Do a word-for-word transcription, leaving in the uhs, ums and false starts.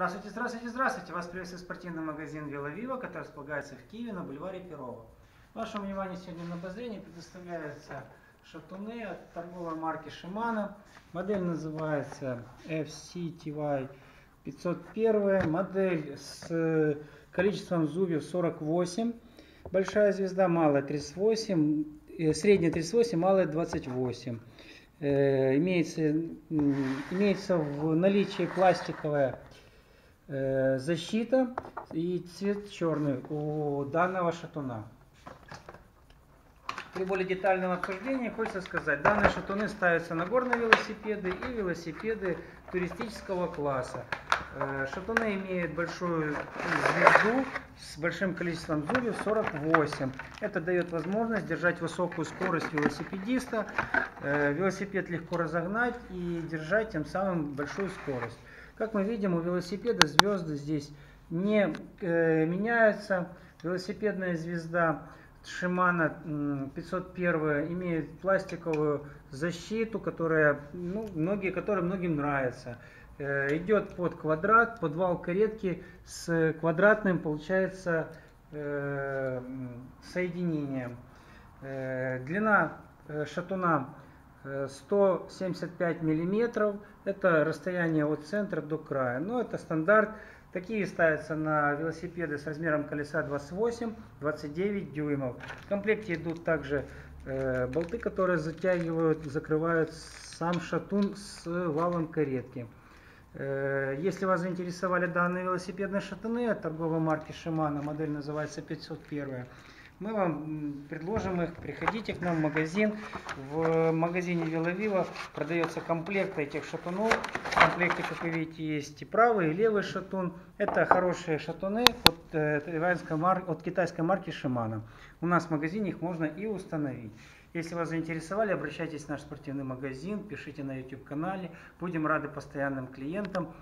Здравствуйте, здравствуйте, здравствуйте! Вас приветствует спортивный магазин VeloViva, который располагается в Киеве на бульваре Перова. Вашему вниманию сегодня на обозрение предоставляются шатуны от торговой марки Shimano. Модель называется эф си ти уай пятьсот один. Модель с количеством зубьев сорок восемь. Большая звезда, малая тридцать восемь. Средняя тридцать восемь, малая двадцать восемь. Имеется, имеется в наличии пластиковая защита и цвет черный у данного шатуна. При более детальном обсуждении хочется сказать, данные шатуны ставятся на горные велосипеды и велосипеды туристического класса. Шатуны имеют большую звезду с большим количеством зубьев сорок восемь. Это дает возможность держать высокую скорость велосипедиста, велосипед легко разогнать и держать тем самым большую скорость. Как мы видим, у велосипеда звезды здесь не э, меняются. Велосипедная звезда Shimano пятьсот один имеет пластиковую защиту, которая, ну, многие, которая многим нравится. Э, идет под квадрат, под вал каретки с квадратным, получается, э, соединением. Э, длина э, шатуна сто семьдесят пять миллиметров, это расстояние от центра до края. Но это стандарт, такие ставятся на велосипеды с размером колеса двадцать восемь двадцать девять дюймов. В комплекте идут также э, болты, которые затягивают, закрывают сам шатун с валом каретки. Э, если вас заинтересовали данные велосипедные шатуны от торговой марки Shimano, модель называется пятьсот один. Мы вам предложим их, приходите к нам в магазин. В магазине VeloViva продается комплект этих шатунов. В комплекте, как вы видите, есть и правый, и левый шатун. Это хорошие шатуны от, от китайской марки Shimano. У нас в магазине их можно и установить. Если вас заинтересовали, обращайтесь в наш спортивный магазин, пишите на YouTube канале. Будем рады постоянным клиентам.